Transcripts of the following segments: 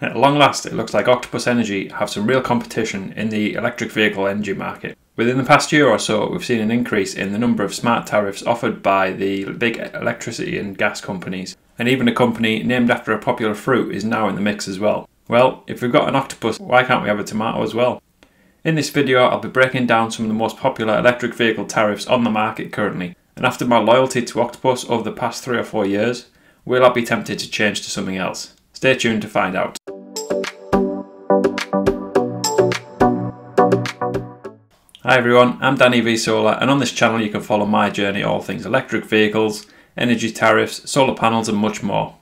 At long last, it looks like Octopus Energy have some real competition in the electric vehicle energy market. Within the past year or so, we've seen an increase in the number of smart tariffs offered by the big electricity and gas companies, and even a company named after a popular fruit is now in the mix as well. Well, if we've got an octopus, why can't we have a tomato as well? In this video, I'll be breaking down some of the most popular electric vehicle tariffs on the market currently, and after my loyalty to Octopus over the past 3 or 4 years, will I be tempted to change to something else? Stay tuned to find out. Hi everyone, I'm Danny V Solar, and on this channel you can follow my journey all things electric vehicles, energy tariffs, solar panels and much more.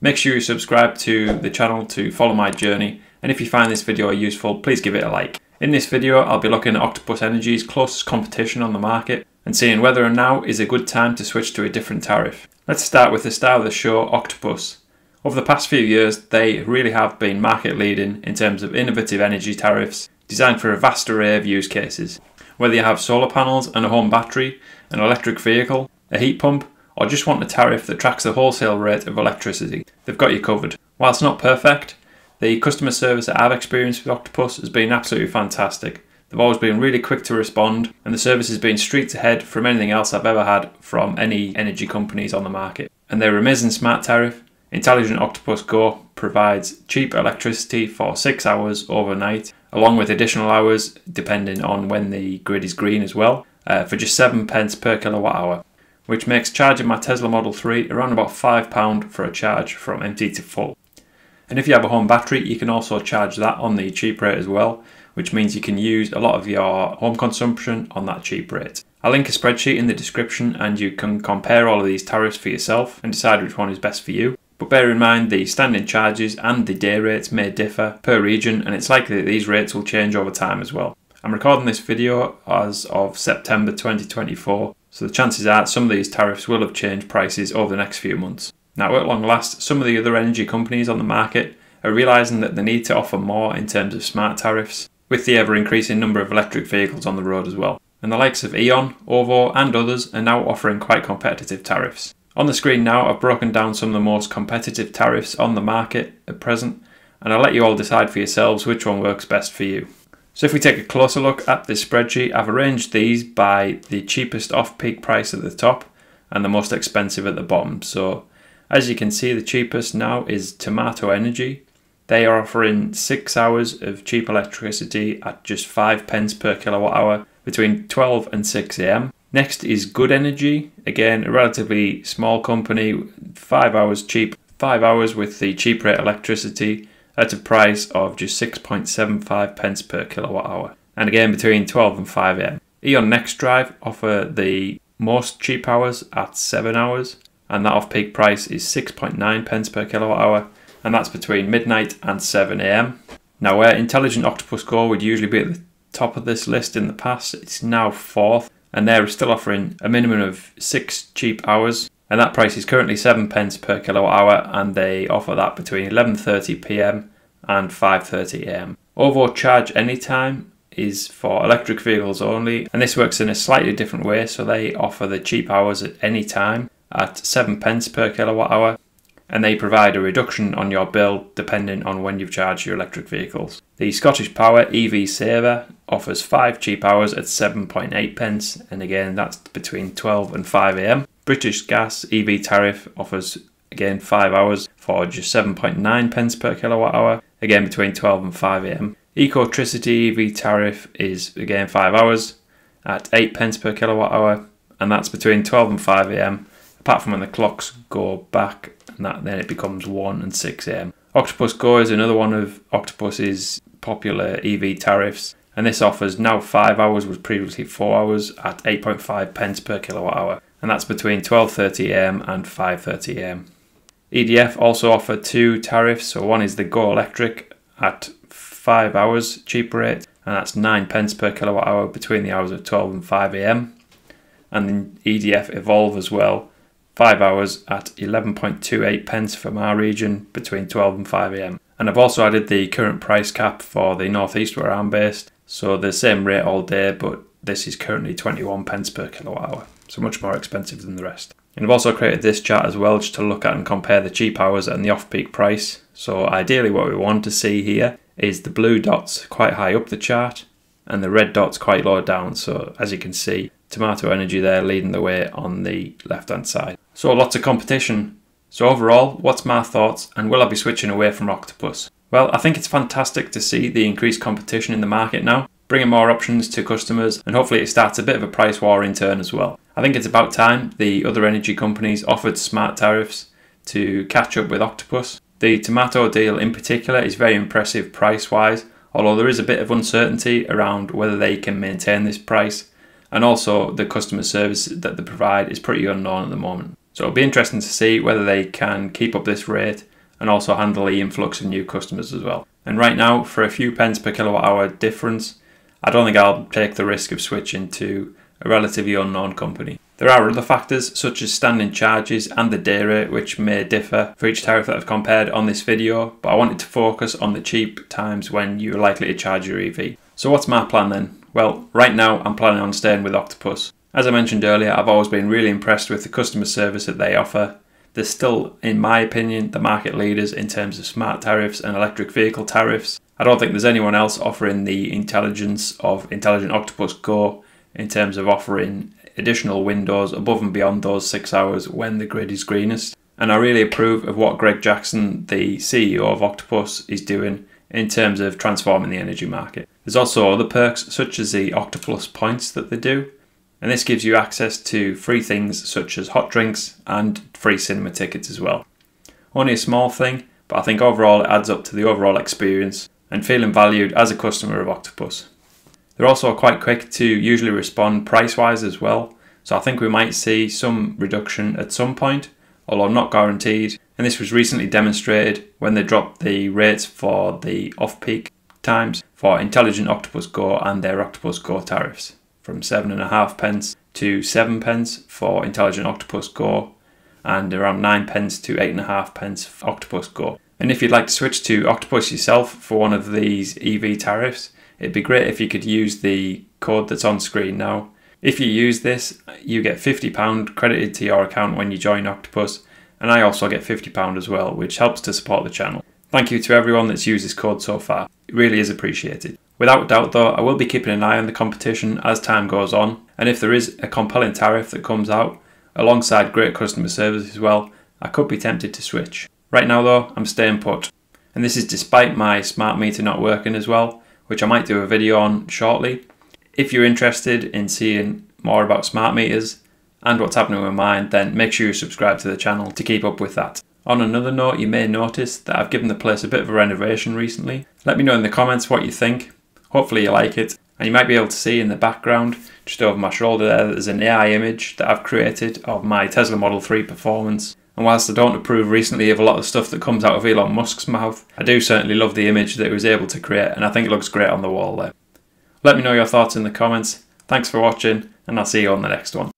Make sure you subscribe to the channel to follow my journey, and if you find this video useful, please give it a like. In this video I'll be looking at Octopus Energy's closest competition on the market and seeing whether or now is a good time to switch to a different tariff. Let's start with the star of the show, Octopus. Over the past few years they really have been market leading in terms of innovative energy tariffs designed for a vast array of use cases. Whether you have solar panels and a home battery, an electric vehicle, a heat pump, or just want a tariff that tracks the wholesale rate of electricity, they've got you covered. Whilst not perfect, the customer service that I've experienced with Octopus has been absolutely fantastic. They've always been really quick to respond, and the service has been streets ahead from anything else I've ever had from any energy companies on the market. And their amazing smart tariff, Intelligent Octopus Go, provides cheap electricity for 6 hours overnight, along with additional hours depending on when the grid is green as well, for just 7p per kilowatt hour, which makes charging my Tesla Model 3 around about £5 for a charge from empty to full. And if you have a home battery, you can also charge that on the cheap rate as well, which means you can use a lot of your home consumption on that cheap rate. I'll link a spreadsheet in the description and you can compare all of these tariffs for yourself and decide which one is best for you. But bear in mind the standing charges and the day rates may differ per region, and it's likely that these rates will change over time as well. I'm recording this video as of September 2024, so the chances are some of these tariffs will have changed prices over the next few months. Now at long last, some of the other energy companies on the market are realising that they need to offer more in terms of smart tariffs, with the ever increasing number of electric vehicles on the road as well. And the likes of Eon, OVO and others are now offering quite competitive tariffs. On the screen now I've broken down some of the most competitive tariffs on the market at present, and I'll let you all decide for yourselves which one works best for you. So if we take a closer look at this spreadsheet, I've arranged these by the cheapest off-peak price at the top and the most expensive at the bottom. So as you can see, the cheapest now is Tomato Energy. They are offering 6 hours of cheap electricity at just 5p per kilowatt hour between 12 and 6 a.m. Next is Good Energy, again a relatively small company, 5 hours with the cheap rate electricity at a price of just 6.75p per kilowatt hour, and again between 12 and 5 a.m. Eon Next Drive offer the most cheap hours at 7 hours. And that off-peak price is 6.9p per kilowatt hour, and that's between midnight and 7 a.m. Now where Intelligent Octopus Go would usually be at the top of this list in the past, it's now 4th, and they're still offering a minimum of 6 cheap hours, and that price is currently 7p per kilowatt hour, and they offer that between 11:30 p.m. and 5:30 a.m. OVO Charge Anytime is for electric vehicles only, and this works in a slightly different way, so they offer the cheap hours at any time at 7p per kilowatt hour, and they provide a reduction on your bill depending on when you've charged your electric vehicles. The Scottish Power EV Saver offers 5 cheap hours at 7.8p, and again that's between 12 and 5 a.m. British Gas EV Tariff offers again 5 hours for just 7.9p per kilowatt hour, again between 12 and 5 a.m. Ecotricity EV Tariff is again 5 hours at 8p per kilowatt hour, and that's between 12 and 5 a.m. apart from when the clocks go back, and then it becomes 1 and 6 a.m. Octopus Go is another one of Octopus's popular EV tariffs, and this offers now 5 hours, was previously 4 hours at 8.5p per kilowatt hour, and that's between 12:30 a.m. and 5:30 a.m. EDF also offer 2 tariffs, so one is the Go Electric at 5 hours cheap rate, and that's 9p per kilowatt hour between the hours of 12 and 5 a.m. and then EDF Evolve as well, 5 hours at 11.28p from our region between 12 and 5 a.m. And I've also added the current price cap for the northeast where I'm based, so the same rate all day, but this is currently 21p per kilowatt hour, so much more expensive than the rest. And I've also created this chart as well, just to look at and compare the cheap hours and the off-peak price. So ideally what we want to see here is the blue dots quite high up the chart and the red dots quite low down. So as you can see, Tomato Energy there leading the way on the left-hand side. So lots of competition. So overall, what's my thoughts and will I be switching away from Octopus? Well, I think it's fantastic to see the increased competition in the market now, bringing more options to customers, and hopefully it starts a bit of a price war in turn as well. I think it's about time the other energy companies offered smart tariffs to catch up with Octopus. The Tomato deal in particular is very impressive price-wise, although there is a bit of uncertainty around whether they can maintain this price, and also the customer service that they provide is pretty unknown at the moment. So it'll be interesting to see whether they can keep up this rate and also handle the influx of new customers as well. And right now, for a few pence per kilowatt hour difference, I don't think I'll take the risk of switching to a relatively unknown company. There are other factors such as standing charges and the day rate, which may differ for each tariff that I've compared on this video, but I wanted to focus on the cheap times when you're likely to charge your EV. So what's my plan then? Well, right now I'm planning on staying with Octopus. As I mentioned earlier, I've always been really impressed with the customer service that they offer. They're still, in my opinion, the market leaders in terms of smart tariffs and electric vehicle tariffs. I don't think there's anyone else offering the intelligence of Intelligent Octopus Go in terms of offering additional windows above and beyond those 6 hours when the grid is greenest. And I really approve of what Greg Jackson, the CEO of Octopus, is doing in terms of transforming the energy market. There's also other perks such as the Octopus points that they do. And this gives you access to free things such as hot drinks and free cinema tickets as well. Only a small thing, but I think overall it adds up to the overall experience and feeling valued as a customer of Octopus. They're also quite quick to usually respond price-wise as well, so I think we might see some reduction at some point, although not guaranteed. And this was recently demonstrated when they dropped the rates for the off-peak times for Intelligent Octopus Go and their Octopus Go tariffs, from 7.5 pence to 7 pence for Intelligent Octopus Go, and around 9 pence to 8.5 pence for Octopus Go. And if you'd like to switch to Octopus yourself for one of these EV tariffs, it'd be great if you could use the code that's on screen now. If you use this, you get £50 credited to your account when you join Octopus, and I also get £50 as well, which helps to support the channel. Thank you to everyone that's used this code so far. It really is appreciated. Without doubt though, I will be keeping an eye on the competition as time goes on, and if there is a compelling tariff that comes out, alongside great customer service as well, I could be tempted to switch. Right now though, I'm staying put. And this is despite my smart meter not working as well, which I might do a video on shortly. If you're interested in seeing more about smart meters and what's happening with mine, then make sure you subscribe to the channel to keep up with that. On another note, you may notice that I've given the place a bit of a renovation recently. Let me know in the comments what you think. Hopefully you like it, and you might be able to see in the background, just over my shoulder there, there's an AI image that I've created of my Tesla Model 3 performance. And whilst I don't approve recently of a lot of stuff that comes out of Elon Musk's mouth, I do certainly love the image that he was able to create, and I think it looks great on the wall there. Let me know your thoughts in the comments. Thanks for watching, and I'll see you on the next one.